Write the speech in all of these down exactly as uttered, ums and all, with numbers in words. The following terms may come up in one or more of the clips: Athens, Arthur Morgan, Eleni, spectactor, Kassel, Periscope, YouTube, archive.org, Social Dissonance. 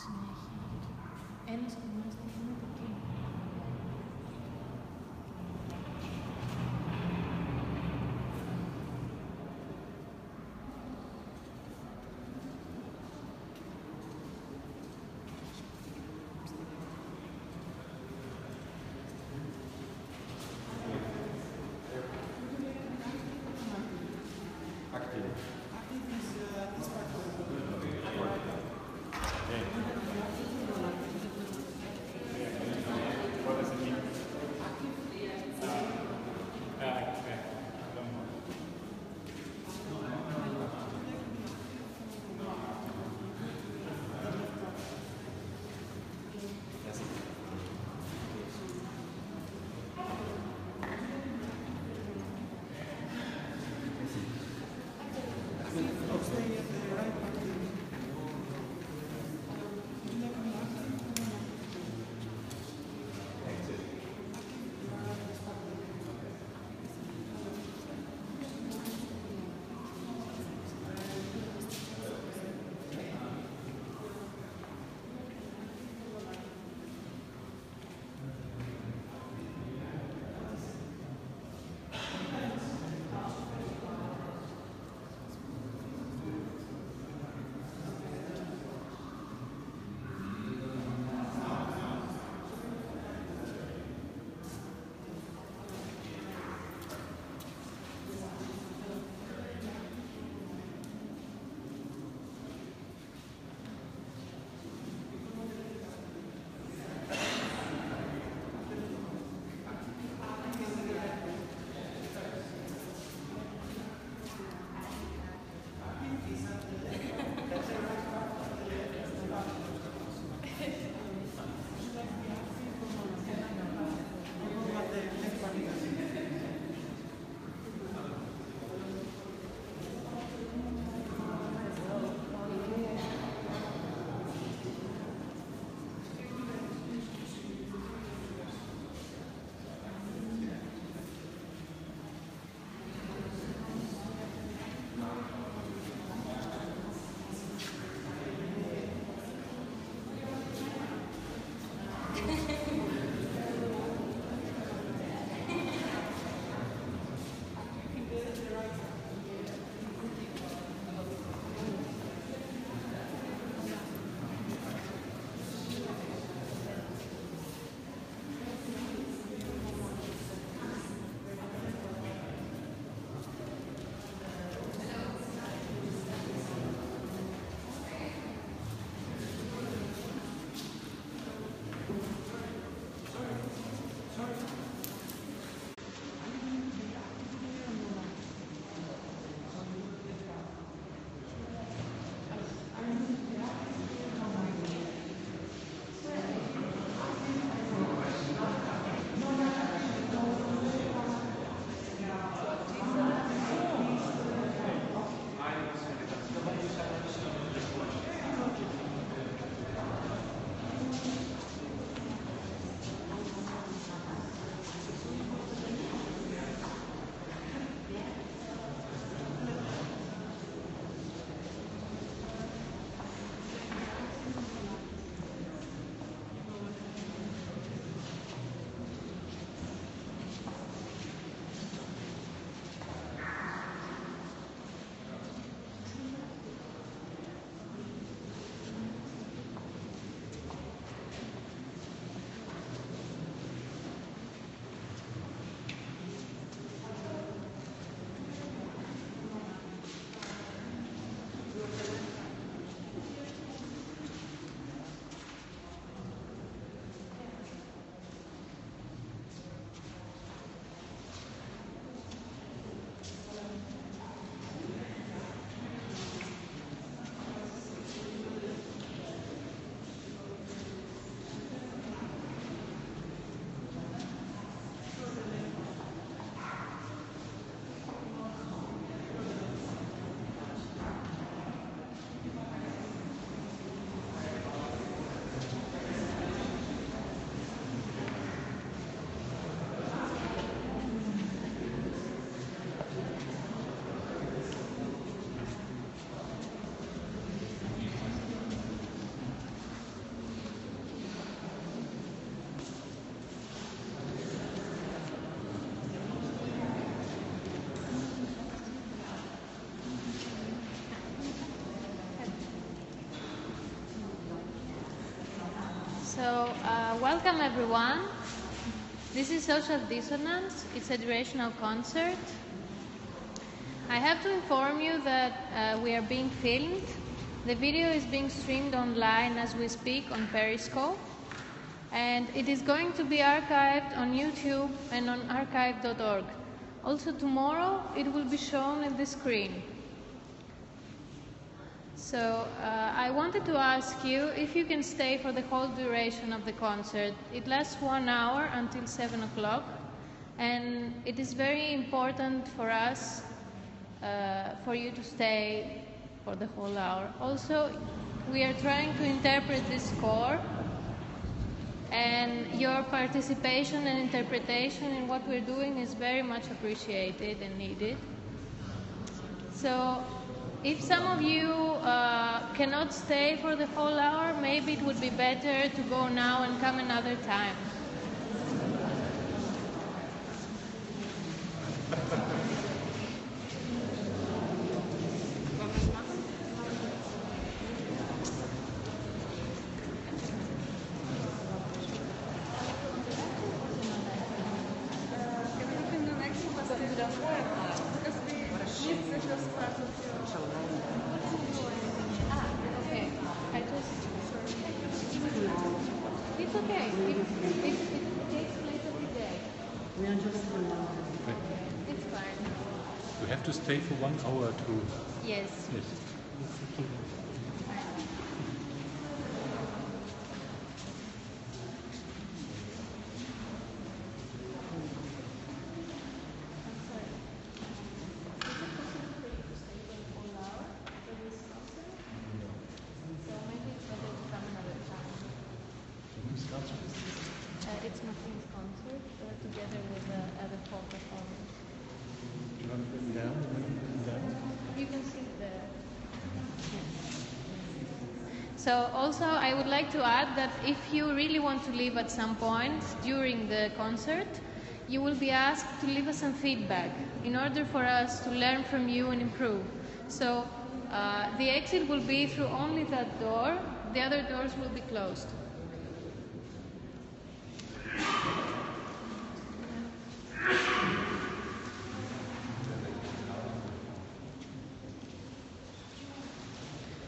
Thank you. So, uh, welcome everyone. This is Social Dissonance. It's a durational concert. I have to inform you that uh, we are being filmed. The video is being streamed online as we speak on Periscope, and it is going to be archived on YouTube and on archive dot org. Also tomorrow it will be shown at the screen. So uh, I wanted to ask you if you can stay for the whole duration of the concert. It lasts one hour until seven o'clock, and it is very important for us uh, for you to stay for the whole hour. Also, we are trying to interpret this score, and your participation and interpretation in what we're doing is very much appreciated and needed. So, if some of you uh, cannot stay for the whole hour, maybe it would be better to go now and come another time. For one hour or two. Yes. Yes. So also I would like to add that if you really want to leave at some point during the concert, you will be asked to leave us some feedback in order for us to learn from you and improve. So uh, the exit will be through only that door. The other doors will be closed.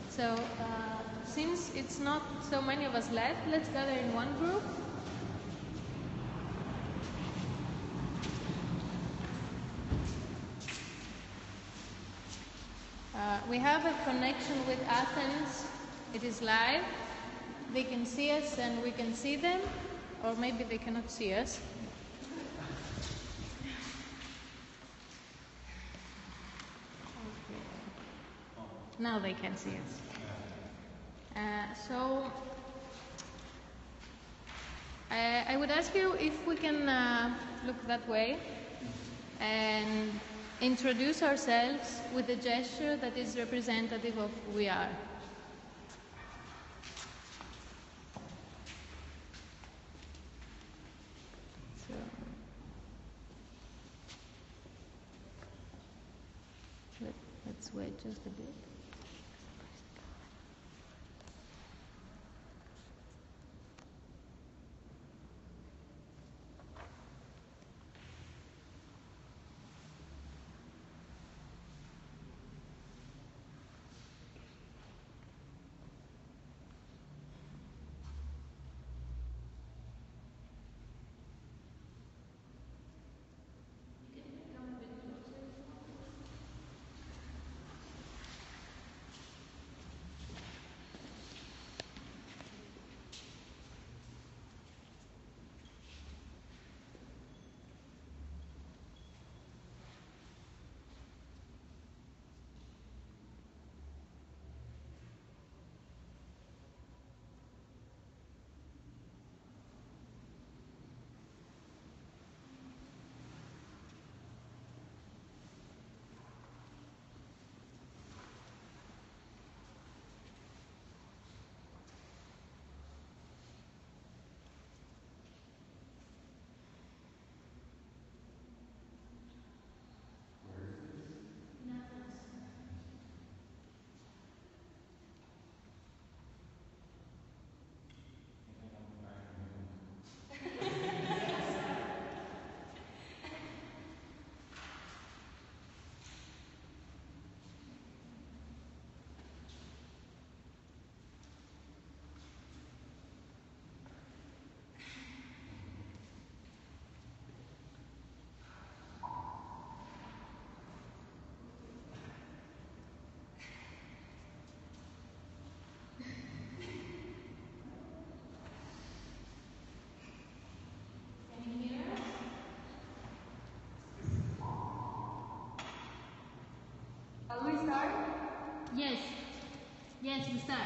So. Uh, Since it's not so many of us left, let's gather in one group. Uh, we have a connection with Athens. It is live. They can see us and we can see them, or maybe they cannot see us. Okay. Now they can see us. Uh, so, I, I would ask you if we can uh, look that way and introduce ourselves with a gesture that is representative of who we are. So, let, let's wait just a bit. dancing style.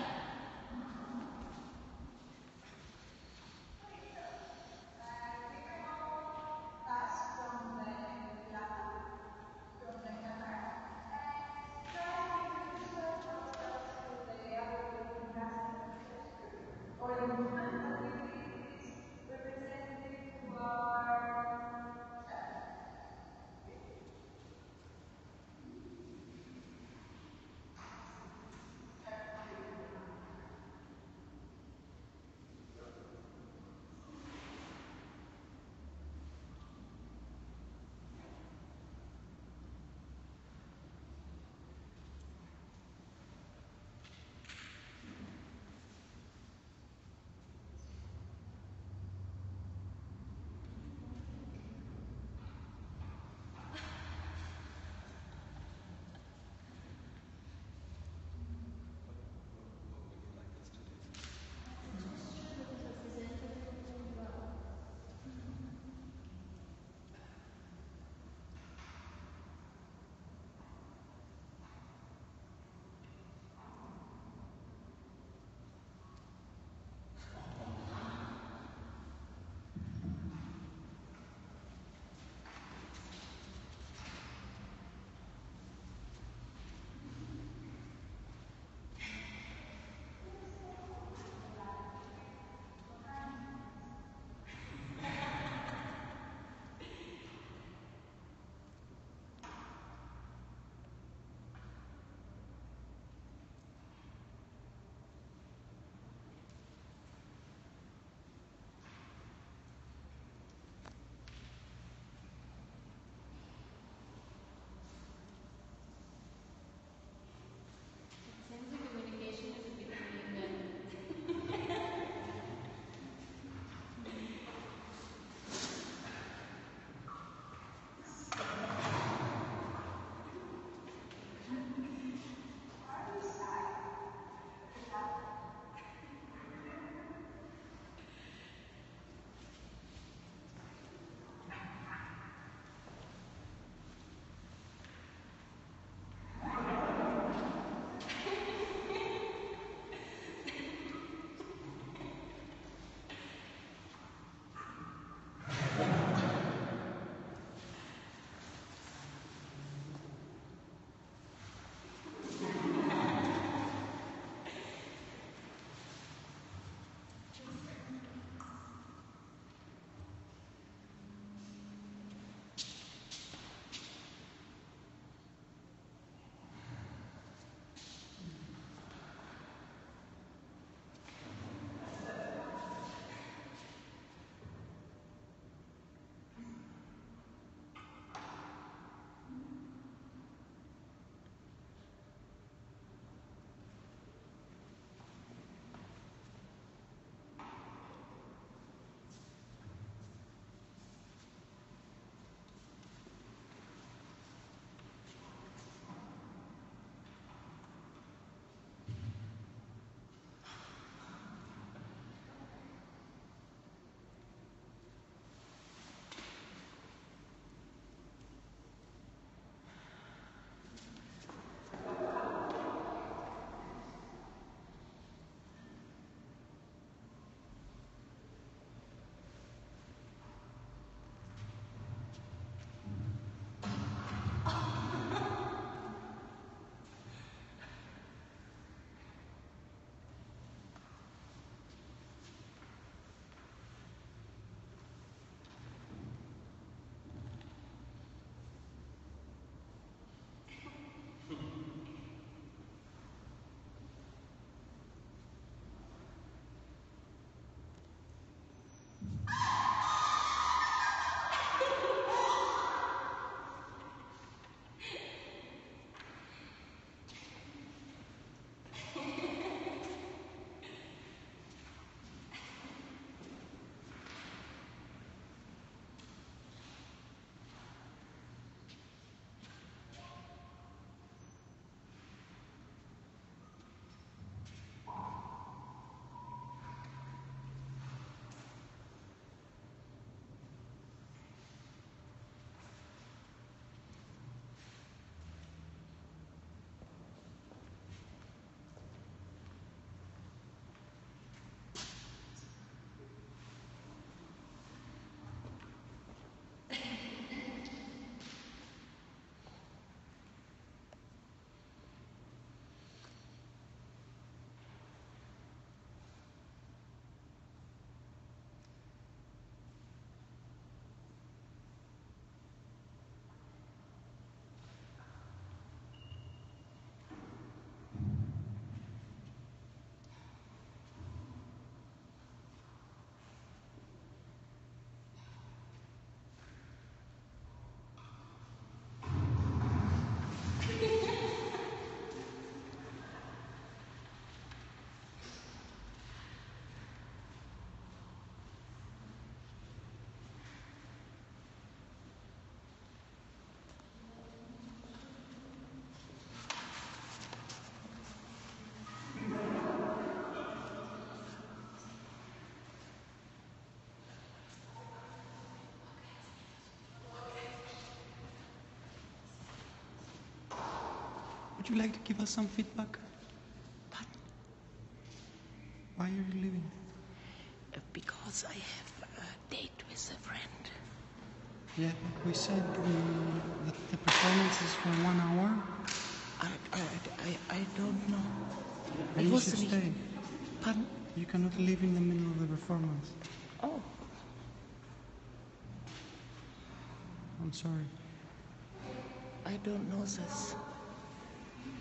Would you like to give us some feedback? Pardon? Why are you leaving? Uh, because I have a date with a friend. Yeah, but we said um, that the performance is for one hour. All right, all right. I, I don't know. And it you should stay. Pardon? You cannot leave in the middle of the performance. Oh. I'm sorry. I don't know this.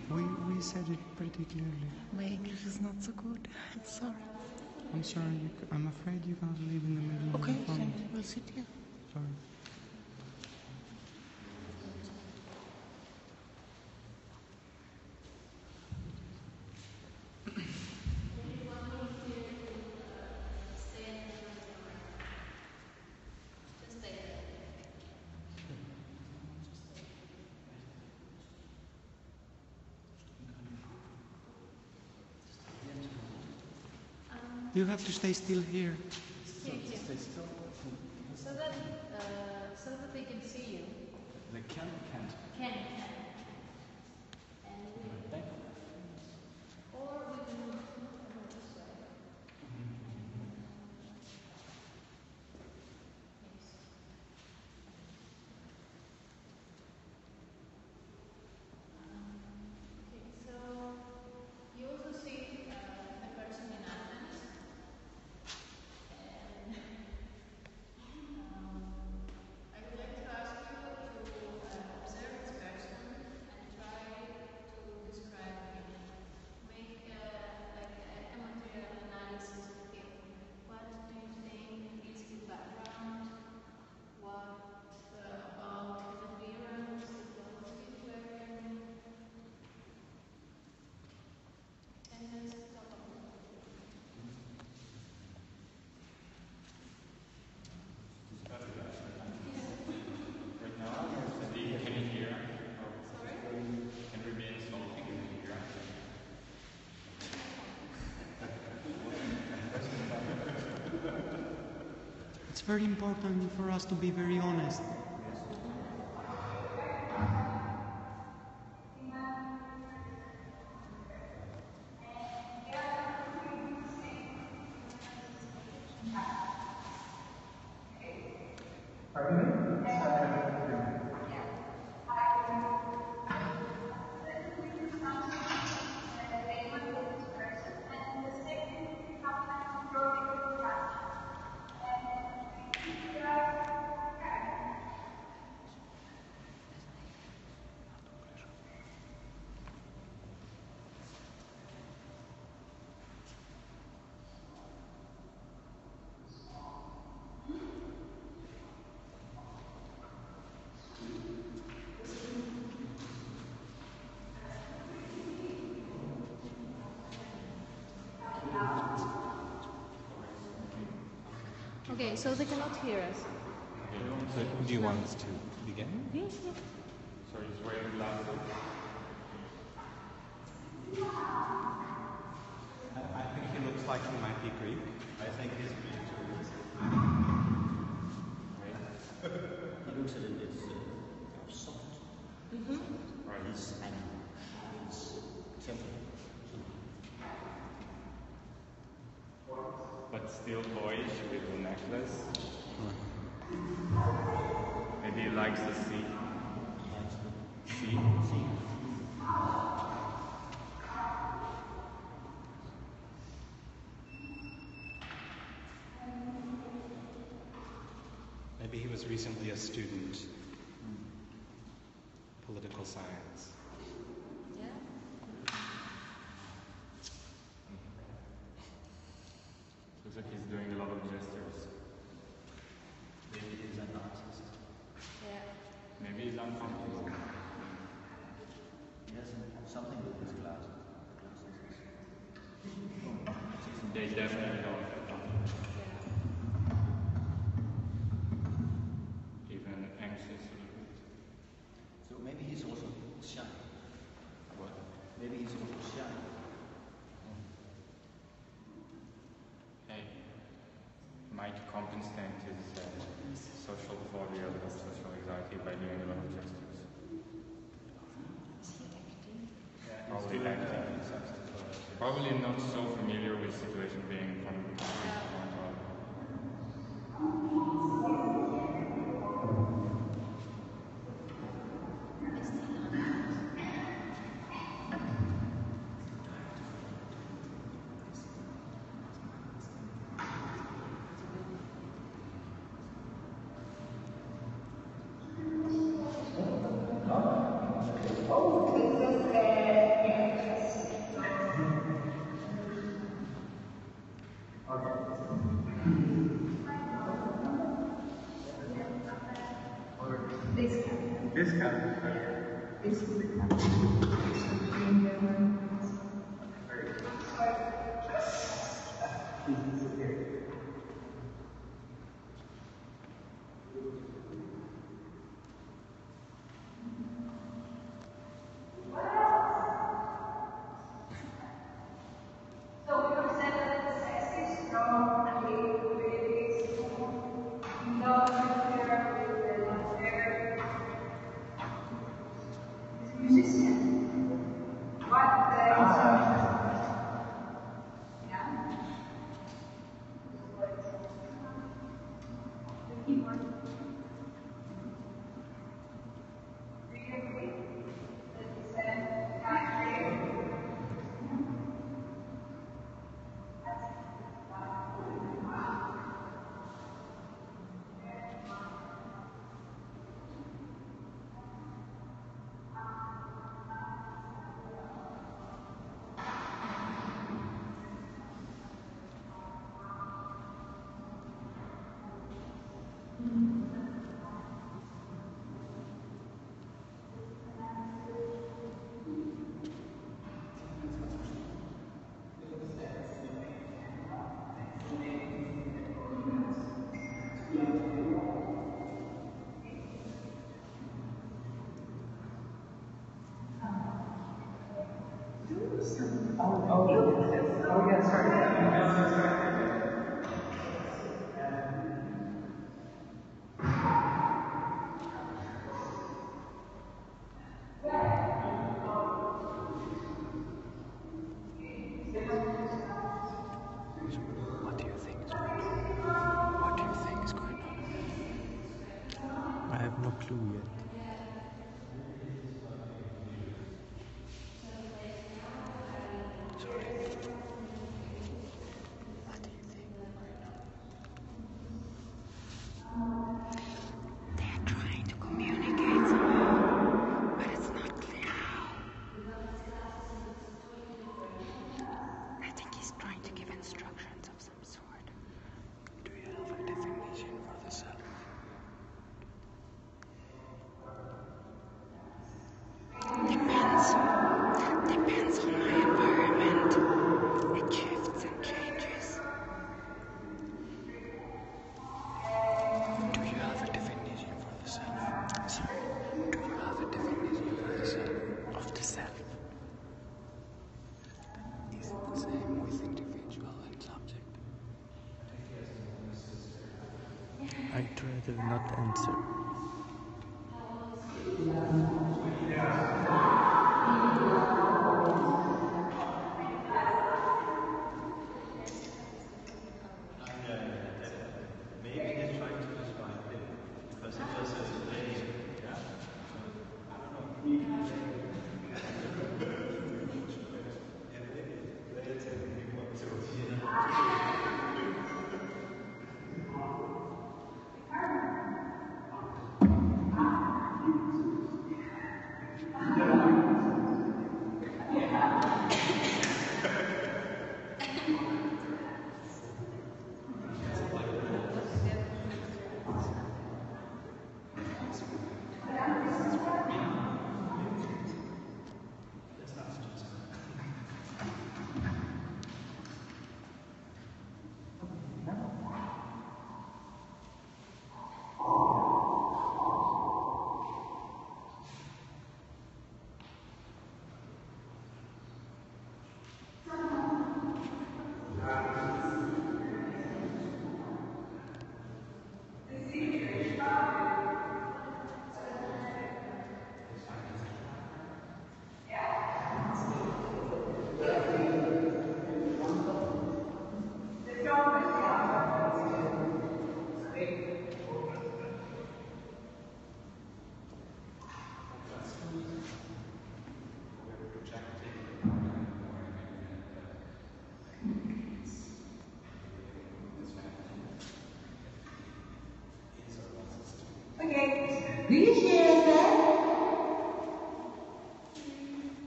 We we said it pretty clearly. My English is not so good. I'm sorry. I'm sorry. You, I'm afraid you can't leave in the middle of okay, the performance. Okay, we'll sit here. Sorry. You have to stay still here. Stay here. Stay still. So that, uh, so that they can see you. They can, can't. Can, can. And we can. Or we can move this way. Yes. Okay, so you also see uh, a person in Athens. It's very important for us to be very honest. Okay, so they cannot hear us. So do you want us to begin? Yes, yes. Sorry, it's very loud. I think he looks like he might be Greek. I think he's Greek too. He looks a little bit uh, soft. Mm-hmm. Right, he's animal. He's temperate. But still boyish with the necklace. Maybe he likes the sea. Sea? Sea. Maybe he was recently a student. Political science. Like he's doing a lot of gestures. Maybe he's an artist. Yeah. Maybe he's uncomfortable. Yes, something with his glasses. They definitely don't. Yeah. Even anxious a little bit. So maybe he's also shy. What? Maybe he's also shy. Might compensate his uh, social phobia or social anxiety by doing a lot of gestures. Is he acting? probably not so familiar with situation being in front of did not answer. Did she answer?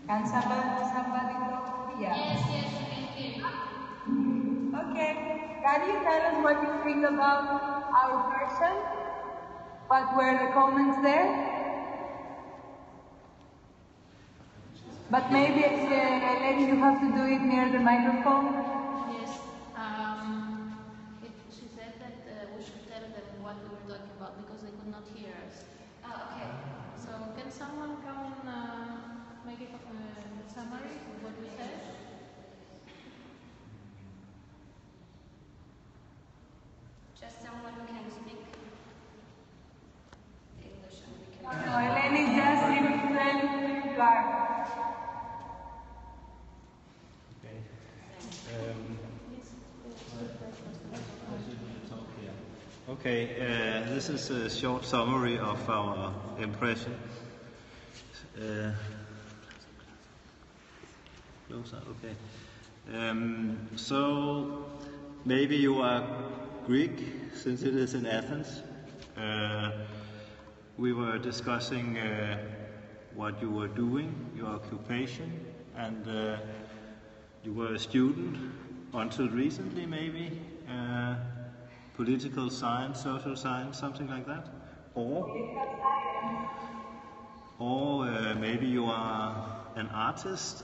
Can somebody, somebody talk here? Yes, yes, thank you. Okay. Can you tell us what you think about our person? What were the comments there? But maybe, uh, maybe you have to do it near the microphone. Yes. Um, it, she said that uh, we should tell them what we were talking about because they could not hear us. Ah, okay. So can someone come and uh, make it a summary of what we said? Just someone who can speak English and we can... No, Eleni, just represent you are. Okay, uh, this is a short summary of our impression. Uh, okay. Um, so maybe you are Greek, since it is in Athens. Uh, we were discussing uh, what you were doing, your occupation, and uh, you were a student until recently, maybe. Uh, Political science, social science, something like that, or or uh, maybe you are an artist.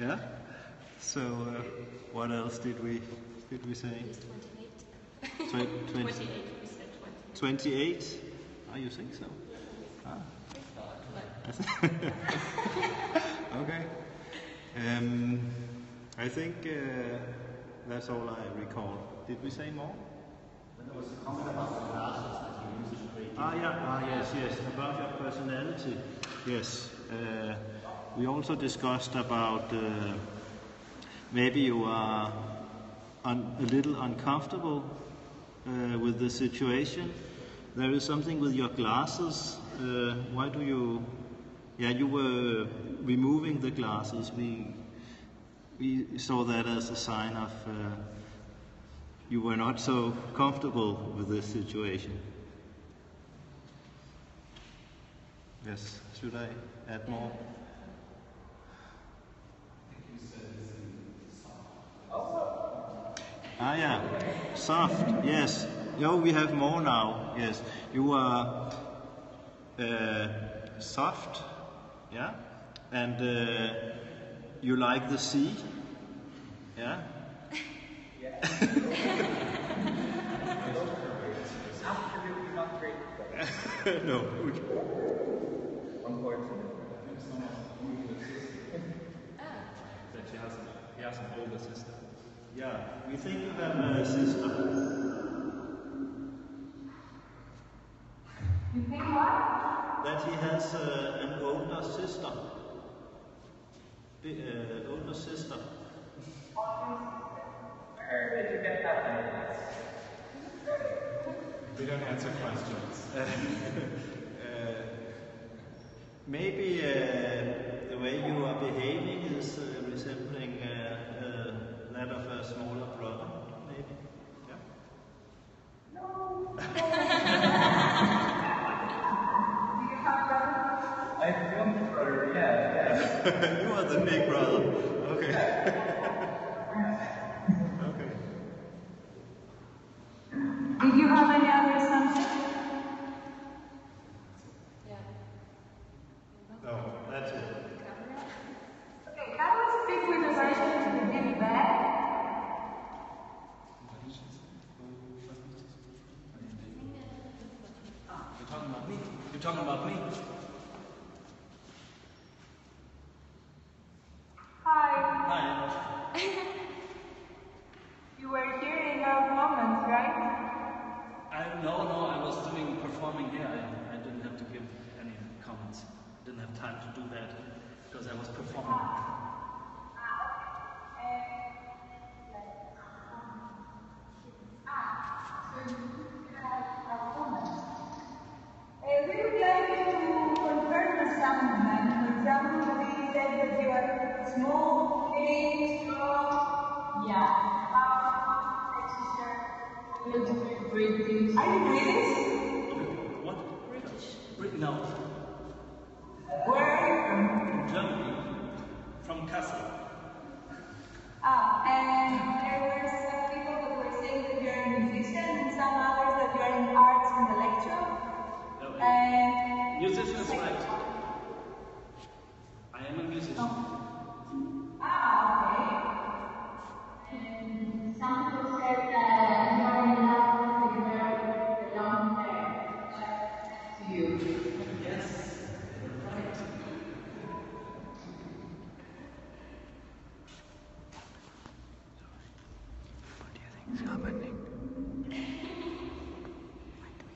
Yeah. So uh, what else did we did we say? Twenty-eight. Twenty-eight. Twenty-eight. Oh, you think so? Ah. Okay. Um, I think. Uh, That's all I recall. Did we say more? There was a comment about the artist that you used to create. Ah, yeah. Ah, yes, yes. About your personality. Yes. Uh, we also discussed about uh, maybe you are un a little uncomfortable uh, with the situation. There is something with your glasses. Uh, why do you... Yeah, you were removing the glasses. We... We saw that as a sign of uh, you were not so comfortable with this situation. Yes, should I add more? Ah, yeah, soft, yes. No, we have more now, yes. You are uh, soft, yeah, and uh, you like the sea? Yeah? Yeah. Absolutely not great. No. Okay. Unfortunately. That she has, he has an older sister. Yeah, we think you have a sister. You think what? That he has uh, an older sister. The uh, older sister. Where did you get that? We don't answer questions. Uh, uh, maybe uh, the way you are behaving is uh, resembling uh, uh, that of a smaller brother, maybe. Yeah. No. Do you have brothers? I have one brother. Yeah. You are the big brother. Okay. Okay. Did you have any other assumptions? Yeah. No, that's it. Okay, can we speak with the person to the very back? What did she say? You're talking about me? You're talking about me? I was performing. We would like to confirm the sound. For example, we said that you are small, big, strong. Yeah. Exercise. Beautiful, breathing. Are you doing this? No. Where from? Germany. From Kassel. Ah, and there were some people that were saying that you're a musician and some others that you're in arts and intellectual. No, and musician is right. I am a musician. Oh. Ah, okay. And some people said that you're in love with the girl with the long hair. To you. Yes. It's happening. What really is happening? Yeah. I still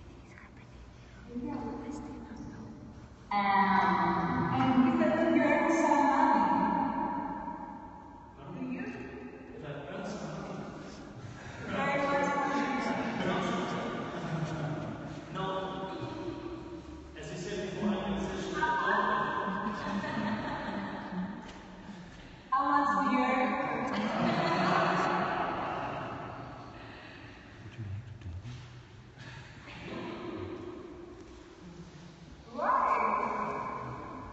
don't know. Um, and you said that you earned some money. Do you? If I earned some money. Very much.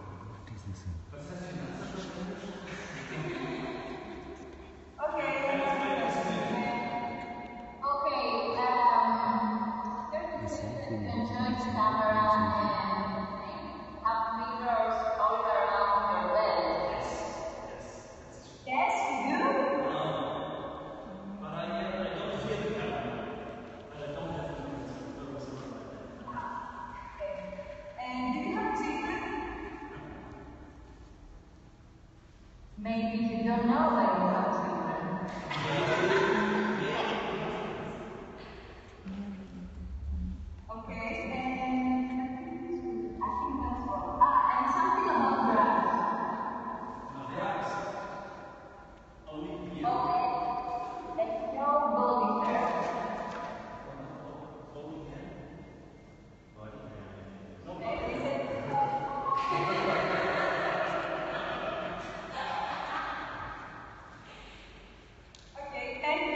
No. As you said before, I'm in session. How much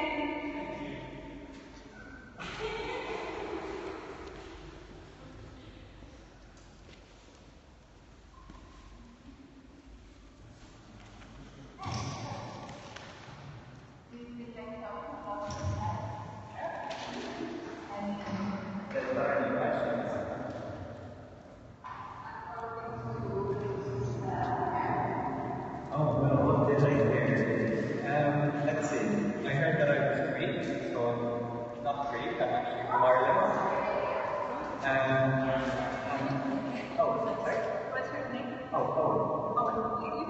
do you earn?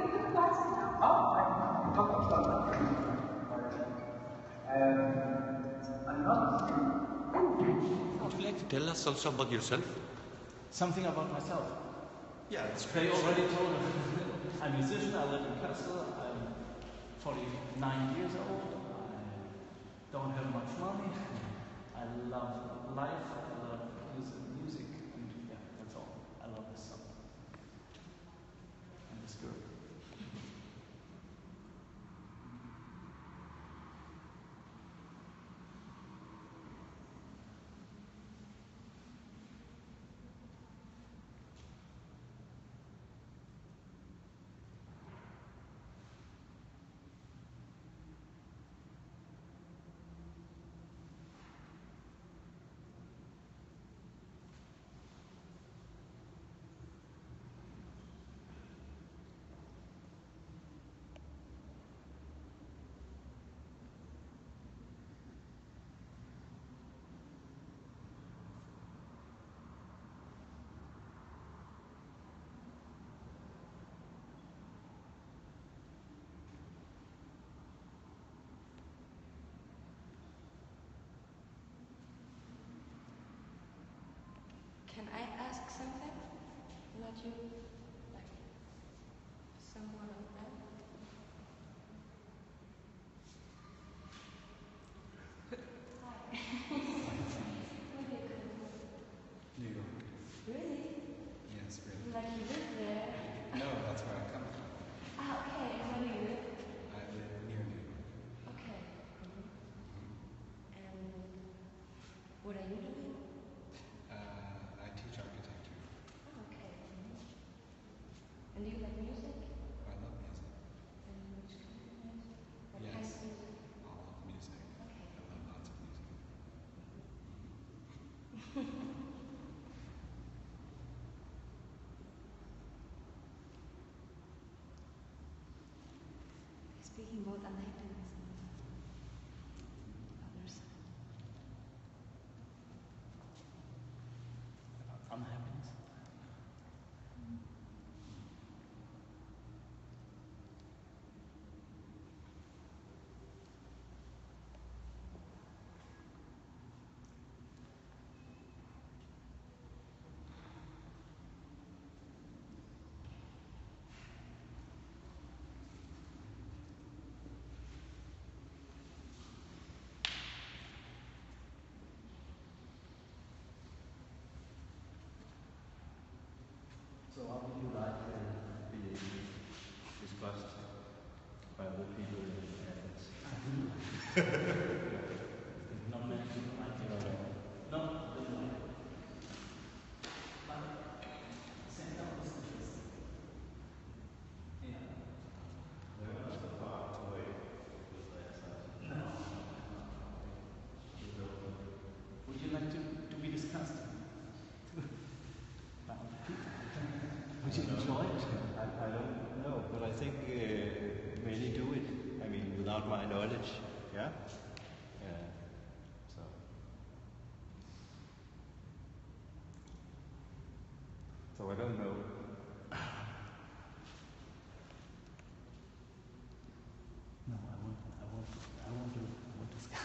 Tell us also about yourself. Something about myself. Yeah, it's great. I already told him. I'm a musician, I live in Kassel, I'm forty-nine years old, I don't have much money, I love life, I love music, music and yeah, that's all. I love this song. And this girl. Can I ask something? Not you, like someone of that? Hi. Okay, cool. New York. Really? Yes, really. Like you live there? No, that's where I come from. Ah, okay. And where do you live? I live near New York. Okay. Mm-hmm. And what are you doing? Teach architecture. Oh, speaking both on Athens and others. From Athens? So how would you like to be discussed by the people in Athens? Not many people like it at all. Not really like it. But the center was interesting. Yeah. There was the far away with the outside. No. Would you like to, to be discussed? Would you enjoy it? I, I don't know, but I think uh, many do it. I mean, without my knowledge, yeah. Uh, so, so I don't know. No, I won't. I won't. I won't do it. I won't discuss.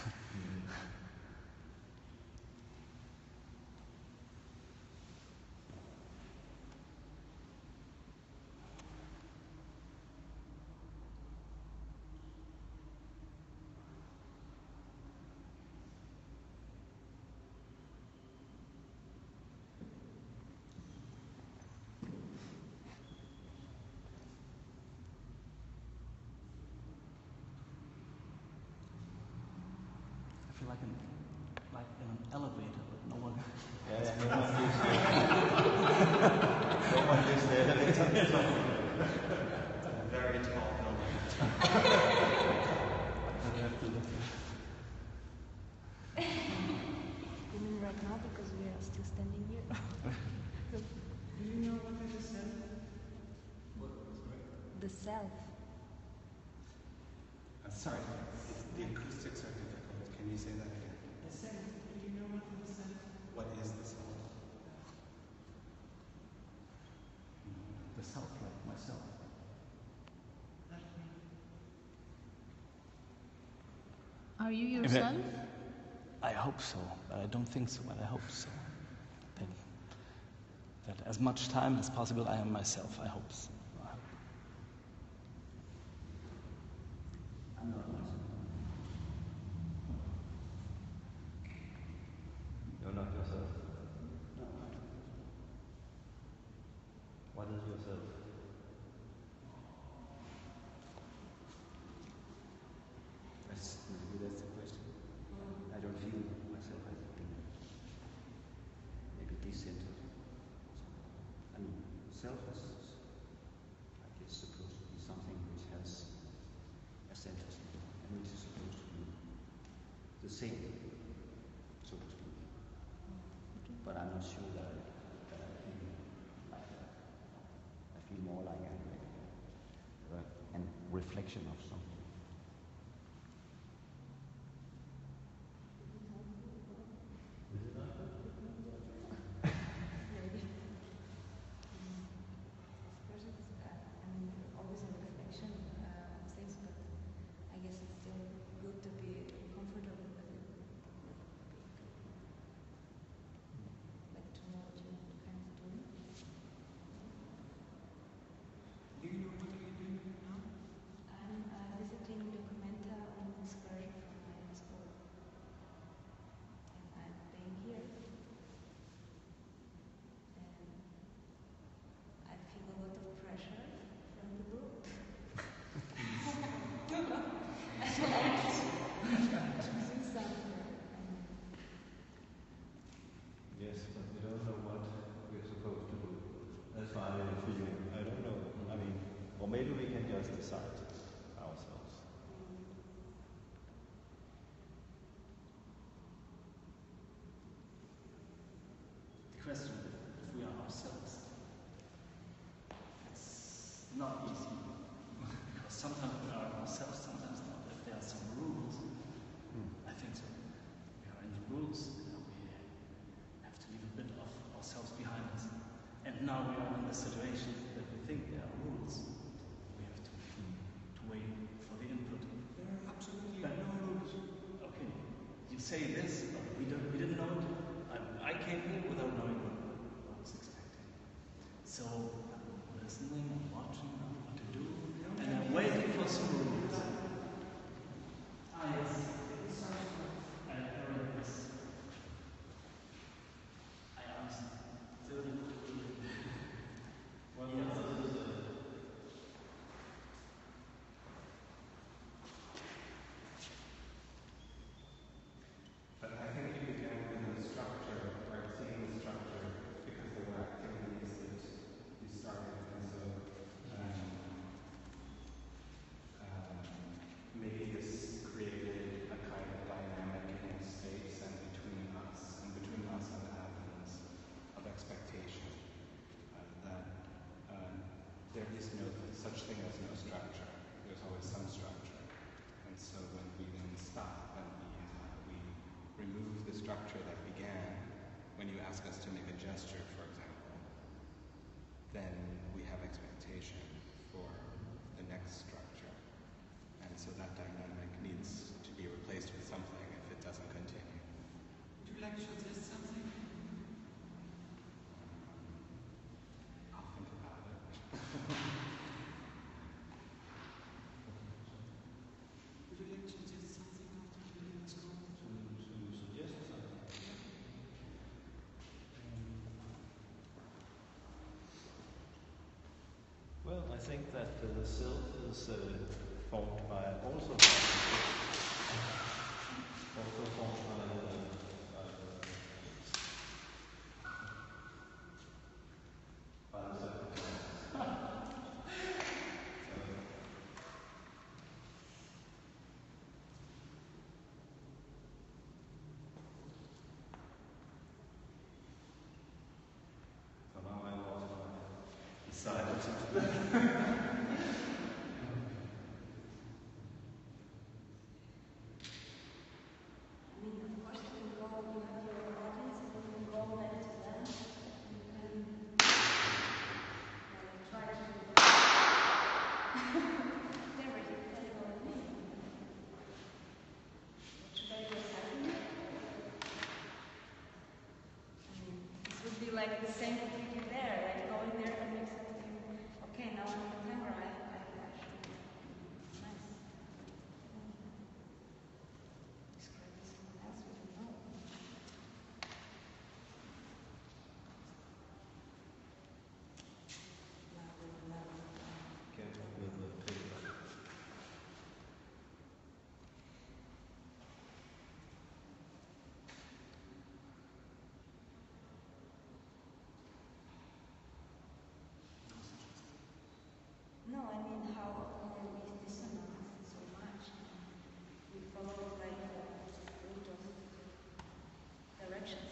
Like an, like in an elevator, but no one. Yes, no one lives there. No one lives there. Very tall, no one. I have to look. You mean right now because we are still standing here? Do you know what is the self? What was right? The self. I'm sorry, it's the acoustics are different. Can you say that again? The self. Do you know what the self is? What is the self? The self, like myself. Are you yourself? I hope so, but I don't think so, but I hope so. That, that as much time as possible I am myself, I hope so. I hope. I'm not myself. What is yourself? That's, maybe that's the question. I don't feel myself as a thing. Maybe decentered. I mean, self is, I guess, supposed to be something which has a center and which is supposed to be the same, so to speak. But I'm not sure that I more like a, right. And reflection of something. Maybe we can just decide ourselves. The question is if we are ourselves, it's not easy. Because sometimes we are ourselves. say this, but we don't, we didn't know it. I, I came here without knowing what I was expecting. So I'm listening, I'm watching, I know what to do, and I'm waiting for some rules. Ah, yes. I heard this. I asked. Well, yes. That began when you ask us to make a gesture, for example, then we have expectation for the next structure. And so that dynamic needs to be replaced with something if it doesn't continue. Would you like to suggest something? I'll think about it. Would you like to suggest something after the next one? Well, I think that uh, the self is uh, formed by also also formed by uh, by the self. So now I lost my silence. Like the same thing you there, like going there and make something. Okay, now on the camera, I have that. Nice. Describe this to someone else, we don't know. Careful with the paper. No, I mean how often we dissonate so much. We follow like a route of directions.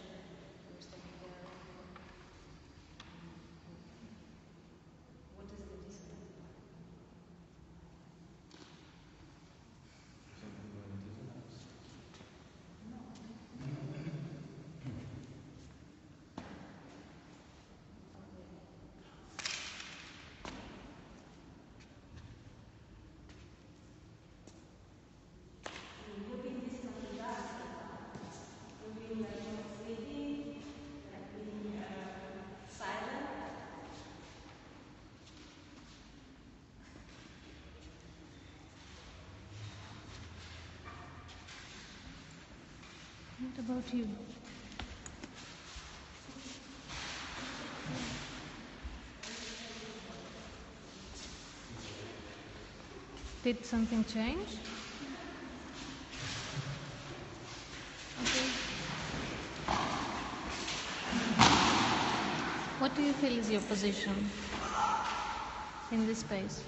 What is the dissonance? What about you? Did something change? Okay. What do you feel is your position in this space?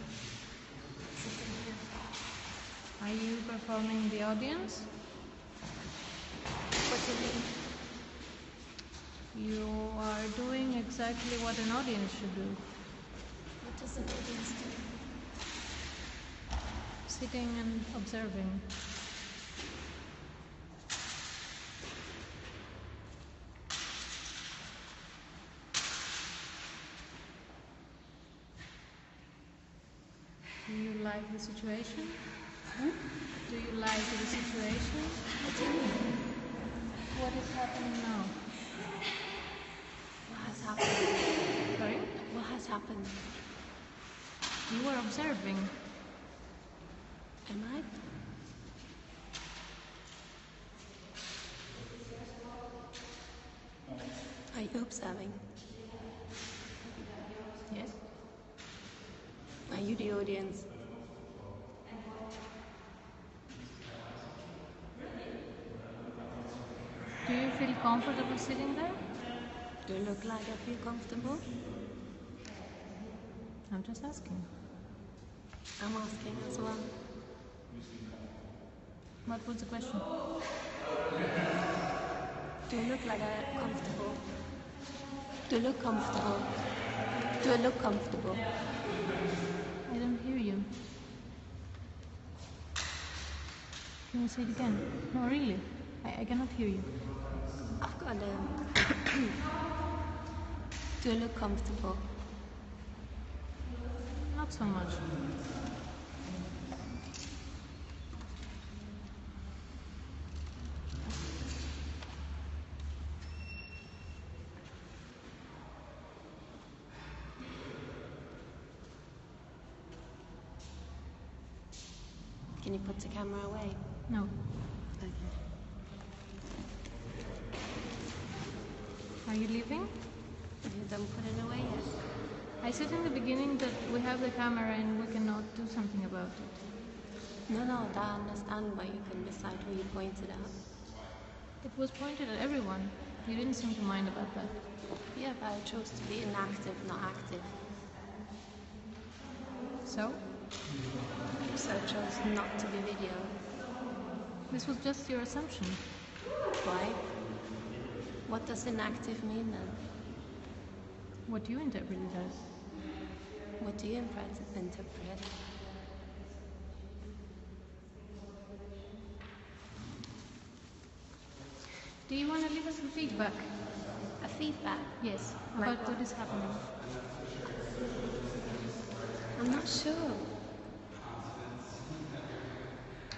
Are you performing the audience? You are doing exactly what an audience should do. What does an audience do? Sitting and observing. Do you like the situation? Hmm? Do you like the situation? I do. what is happening now? What has happened? Sorry? What has happened? You were observing. Am I? Are you observing? Yes? Are you the audience? Do you feel comfortable sitting there? Do you look like I feel comfortable? I'm just asking. I'm asking as well. What was the question? Do you look like I'm comfortable? Do you look comfortable? Do you look comfortable? I don't hear you. Can you say it again? No, really. I, I cannot hear you. I've got a... Do you look comfortable? Not so much. Can you put the camera away? No. Okay. Are you leaving? You don't put it away yet. I said in the beginning that we have the camera and we cannot do something about it. No, no, I understand, but you can decide who you pointed at. It was pointed at everyone. You didn't seem to mind about that. Yeah, but I chose to be inactive, not active. So? So I chose not to be video. This was just your assumption. Why? What does inactive mean then? What do you interpret it as? What do you interpret? Do you want to leave us some feedback? A feedback? Yes, about like what is happening. I'm not sure.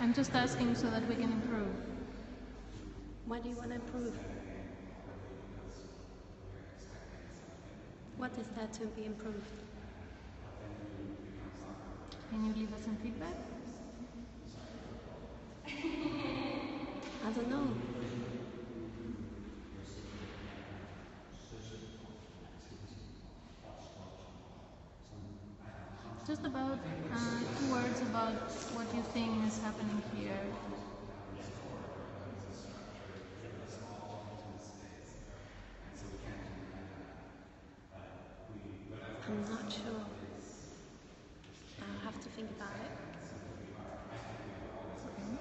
I'm just asking so that we can improve. What do you want to improve? What is there to be improved? Can you leave us some feedback? I don't know. Just about uh, two words about what you think is happening here. I'm not sure. I'll have to think about it. Okay.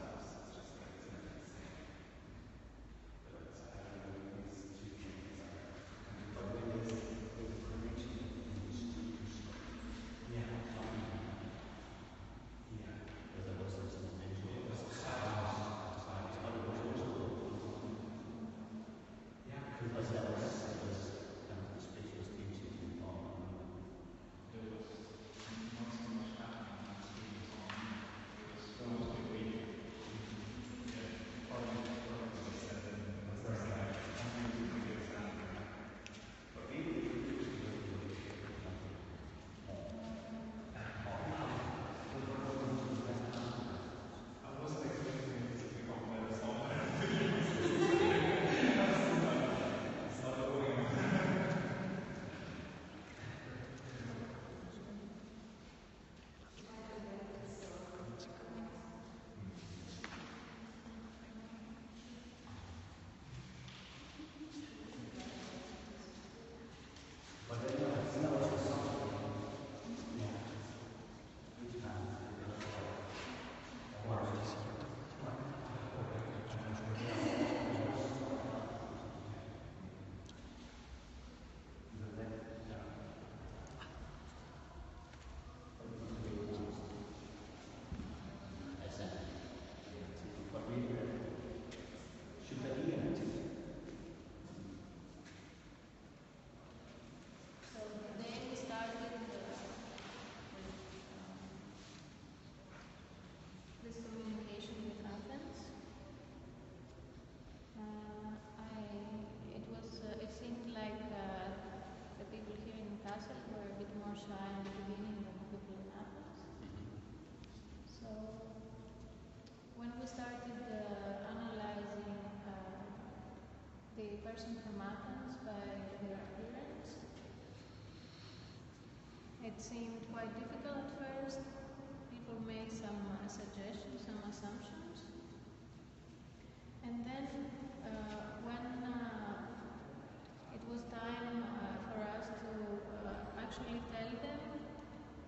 person from Athens by their appearance. It seemed quite difficult at first. People made some uh, suggestions, some assumptions. And then uh, when uh, it was time uh, for us to uh, actually tell them,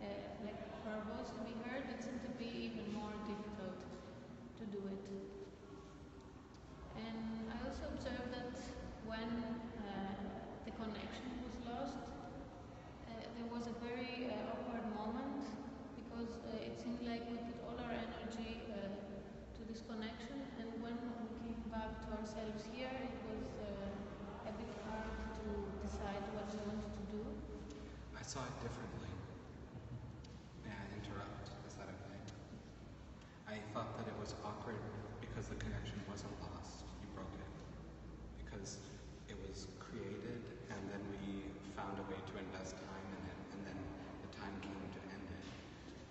uh, like for our voice to be heard, it seemed to be even more difficult to do it. And I also observed that when uh, the connection was lost, uh, there was a very uh, awkward moment, because uh, it seemed like we put all our energy uh, to this connection, and when we came back to ourselves here, it was uh, a bit hard to decide what we wanted to do. I saw it differently. May I interrupt? Is that okay? I thought that it was awkward because the connection wasn't lost. You broke it. Because it was created, and then we found a way to invest time in it, and then the time came to end it.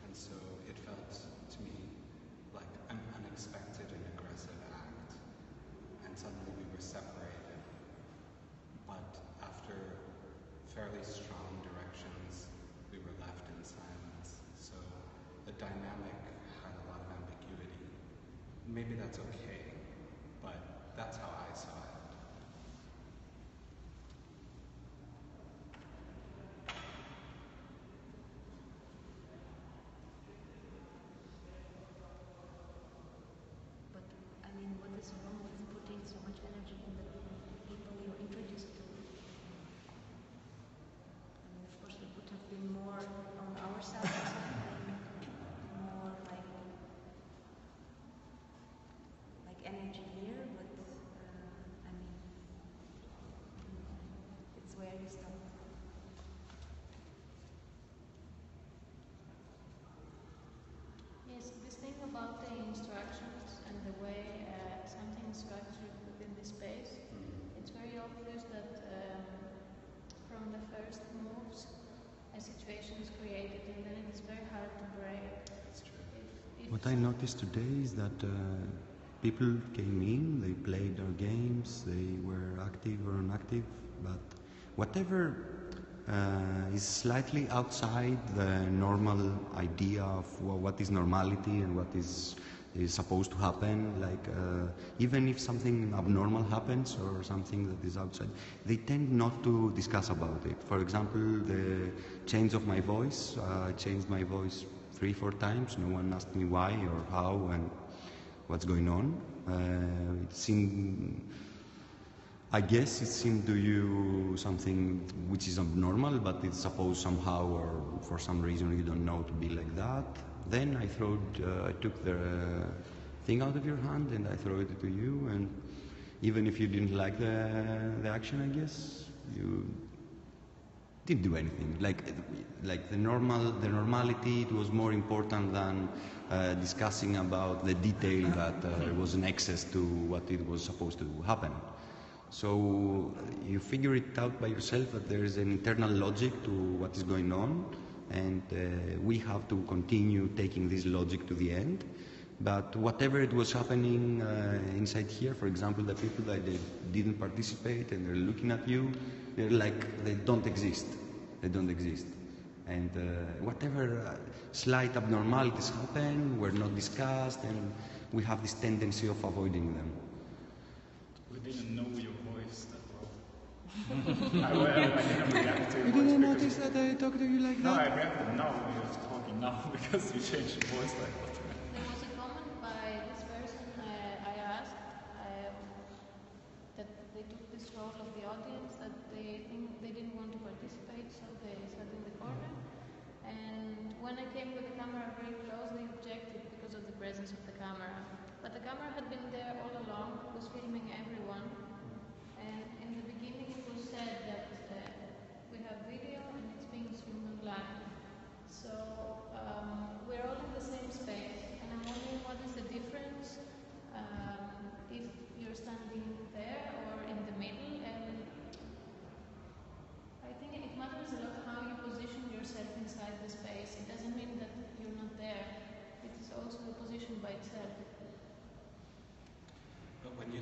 And so it felt to me like an unexpected and aggressive act. And suddenly we were separated. But after fairly strong directions, we were left in silence. So the dynamic had a lot of ambiguity. Maybe that's okay, but that's how I saw it. But, I mean, what is wrong with putting so much energy in the people you're introduced to? I mean, of course, we could have been more on our side. Energy here, but uh, I mean, it's where you stop. Yes, this thing about the instructions and the way uh, something is structured within the space, it's very obvious that um, from the first moves, a situation is created, and then it's very hard to break. That's true. If, if what I noticed today is that uh, people came in, they played their games, they were active or inactive, but whatever uh, is slightly outside the normal idea of what is normality and what is, is supposed to happen, like uh, even if something abnormal happens or something that is outside, they tend not to discuss about it. For example, the change of my voice, uh, I changed my voice three, four times, no one asked me why or how, and what's going on. Uh, it seemed, I guess it seemed to you something which is abnormal, but it's supposed somehow or for some reason you don't know to be like that. Then I threw, uh, I took the uh, thing out of your hand and I threw it to you, and even if you didn't like the, the action, I guess, you didn't do anything. Like, like the normal, the normality, it was more important than uh, discussing about the detail that uh, there was an excess to what it was supposed to happen. So you figure it out by yourself that there is an internal logic to what is going on, and uh, we have to continue taking this logic to the end. But whatever it was happening uh, inside here, for example, the people that they didn't participate and they're looking at you, they're like, they don't exist. They don't exist. And uh, whatever slight abnormalities happen, were not discussed, and we have this tendency of avoiding them. We didn't know your voice that well. I, I, I didn't react to your voice. You didn't notice that I talked to you like that? No, I reacted now when you were talking now, because you changed your voice like that.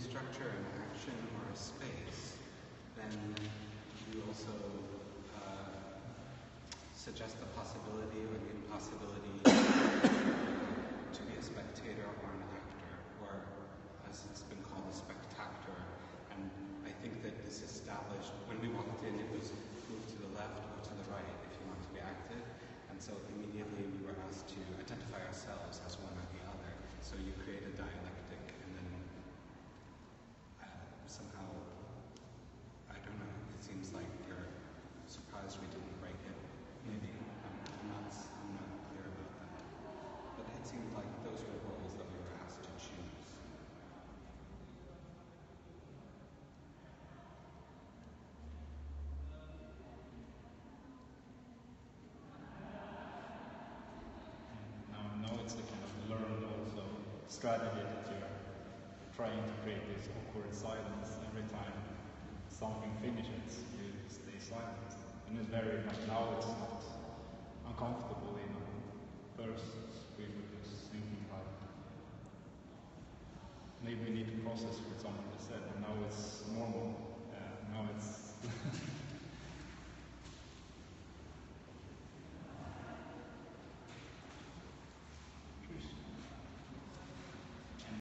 Structure an action or a space, then you also uh, suggest the possibility or the impossibility to be a spectator or an actor, or as it's been called, a spectactor. And I think that this established, when we walked in, it was move to the left or to the right if you want to be active. And so immediately we were asked to identify ourselves as one or the other. So you create a dialectic, and then uh, somehow, I don't know, it seems like you're surprised we didn't write it. Maybe I'm, I'm, not, I'm not clear about that. But it seemed like those were roles that we were asked to choose. Strategy that you're trying to create this awkward silence every time something finishes, you stay silent. And it's very much now it's not uncomfortable in first we were just thinking like maybe we need to process what someone has said, and now it's normal. Uh, now it's